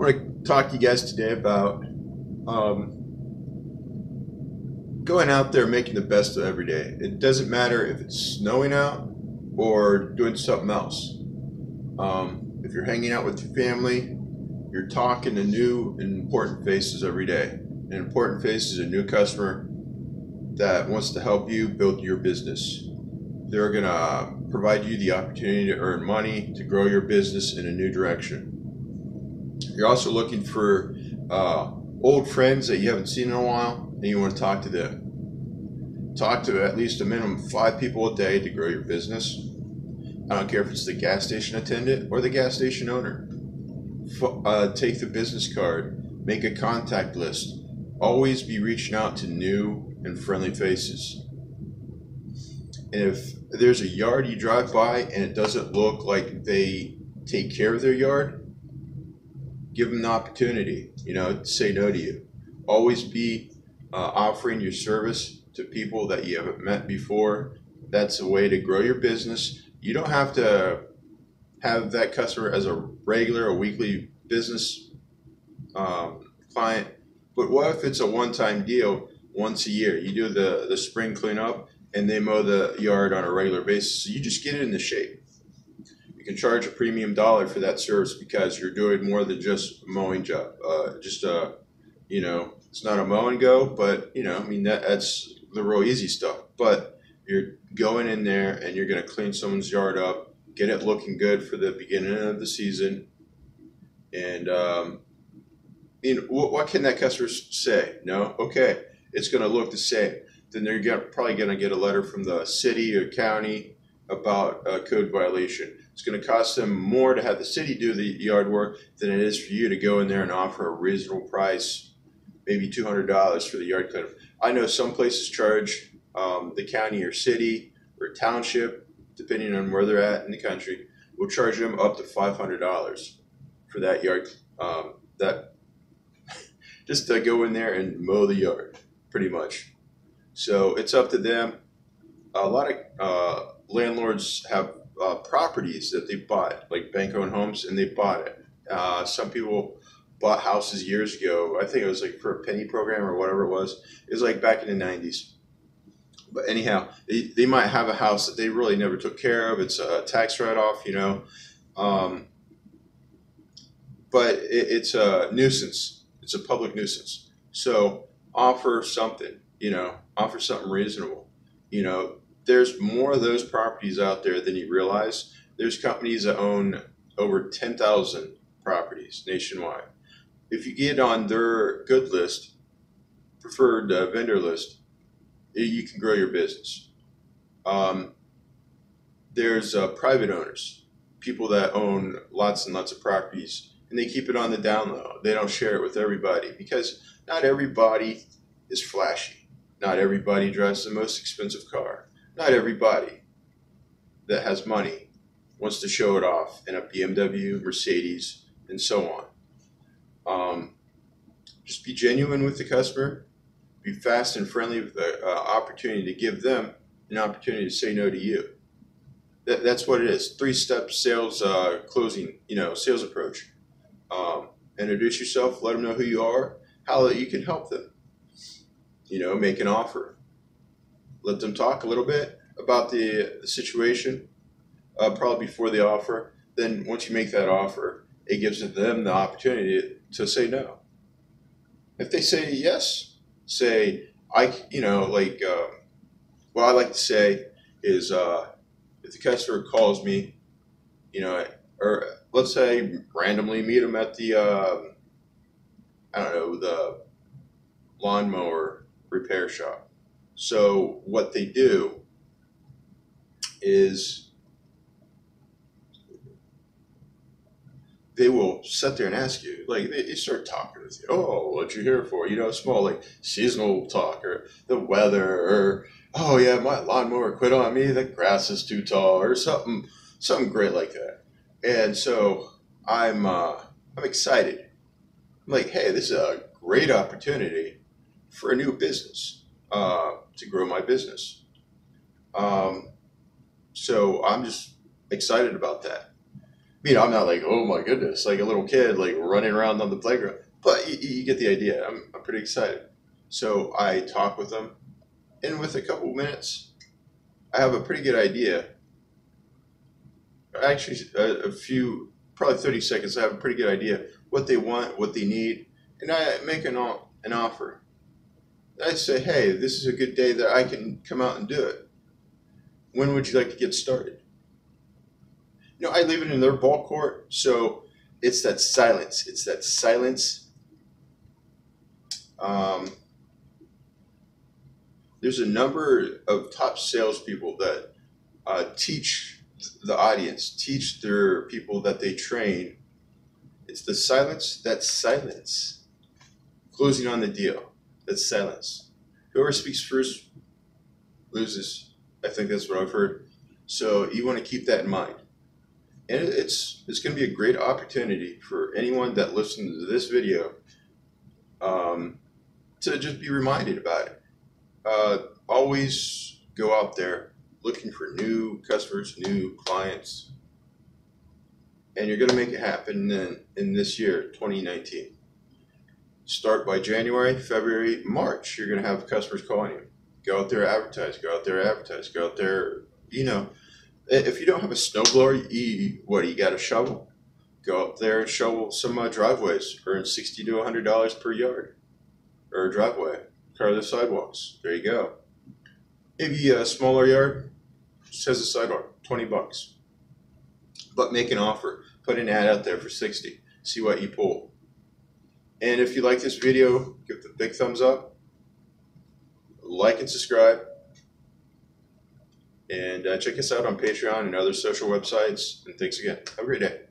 I want to talk to you guys today about going out there and making the best of every day. It doesn't matter if it's snowing out or doing something else. If you're hanging out with your family, you're talking to new and important faces every day. An important face is a new customer that wants to help you build your business. They're going to provide you the opportunity to earn money, to grow your business in a new direction. You're also looking for old friends that you haven't seen in a while, and you want to talk to them. Talk to at least a minimum of 5 people a day to grow your business. I don't care if it's the gas station attendant or the gas station owner. Take the business card, make a contact list. Always be reaching out to new and friendly faces. And if there's a yard you drive by and it doesn't look like they take care of their yard, give them the opportunity, to say no to you. Always be offering your service to people that you haven't met before. That's a way to grow your business. You don't have to have that customer as a regular or weekly business client. But what if it's a one-time deal once a year? You do the spring cleanup, and they mow the yard on a regular basis. So you just get it into shape. You can charge a premium dollar for that service because you're doing more than just a mowing job. It's not a mow and go, but that's the real easy stuff. But you're going in there and you're going to clean someone's yard up, get it looking good for the beginning of the season. And what can that customer say? No? Okay. It's going to look the same. Then they're probably going to get a letter from the city or county about a code violation. It's going to cost them more to have the city do the yard work than it is for you to go in there and offer a reasonable price, maybe $200 for the yard cleanup. I know some places charge the county or city or township, depending on where they're at in the country, will charge them up to $500 for that yard, just to go in there and mow the yard, pretty much. So it's up to them. A lot of landlords have properties that they bought, like bank-owned homes, and they bought it. Some people bought houses years ago. I think it was like for a penny program or whatever it was. It was like back in the 90s. But anyhow, they might have a house that they really never took care of. It's a tax write-off, but it's a nuisance. It's a public nuisance. So offer something. Offer something reasonable. There's more of those properties out there than you realize. There's companies that own over 10,000 properties nationwide. If you get on their good list, preferred vendor list, you can grow your business. There's private owners, people that own lots and lots of properties, and they keep it on the down low. They don't share it with everybody because not everybody is flashy. Not everybody drives the most expensive car. Not everybody that has money wants to show it off in a BMW, Mercedes, and so on. Just be genuine with the customer. Be fast and friendly with the opportunity to give them an opportunity to say no to you. That's what it is. 3-step sales closing, sales approach. Introduce yourself. Let them know who you are, how you can help them. Make an offer. Let them talk a little bit about the situation, probably before the offer. Then once you make that offer, it gives them the opportunity to say no. If they say yes, say, what I like to say is, if the customer calls me, or let's say randomly meet them at the, the lawnmower repair shop. So what they do is they will sit there and ask you, like they start talking with you. Oh, what you here for? Small like seasonal talk or the weather or, oh yeah, my lawnmower quit on me. The grass is too tall or something great like that. And so I'm excited. I'm like, hey, this is a great opportunity for a new business, to grow my business. So I'm just excited about that. I'm not like, oh my goodness, like a little kid, like running around on the playground. But you get the idea. I'm pretty excited. So I talk with them, and with a couple minutes, I have a pretty good idea. Actually, a few, probably 30 seconds, I have a pretty good idea what they want, what they need, and I make an offer. I say, hey, this is a good day that I can come out and do it. When would you like to get started? I leave it in their ball court, so it's that silence. It's that silence. There's a number of top salespeople that teach the audience, teach their people that they train. It's the silence, that silence. Closing on the deal, that silence. Whoever speaks first loses. I think that's what I've heard. So you want to keep that in mind. And it's going to be a great opportunity for anyone that listens to this video to just be reminded about it. Always go out there looking for new customers, new clients, and you're going to make it happen in this year, 2019. Start by January, February, March. You're going to have customers calling you. Go out there, advertise. Go out there, advertise. Go out there, If you don't have a snowblower, you got a shovel. Go up there and shovel some driveways. Earn $60 to $100 per yard or a driveway. Cover the sidewalks. There you go. Maybe a smaller yard just has a sidewalk, $20. But make an offer. Put an ad out there for $60. See what you pull. And if you like this video, give it a big thumbs up. Like and subscribe. And check us out on Patreon and other social websites. And thanks again. Have a great day.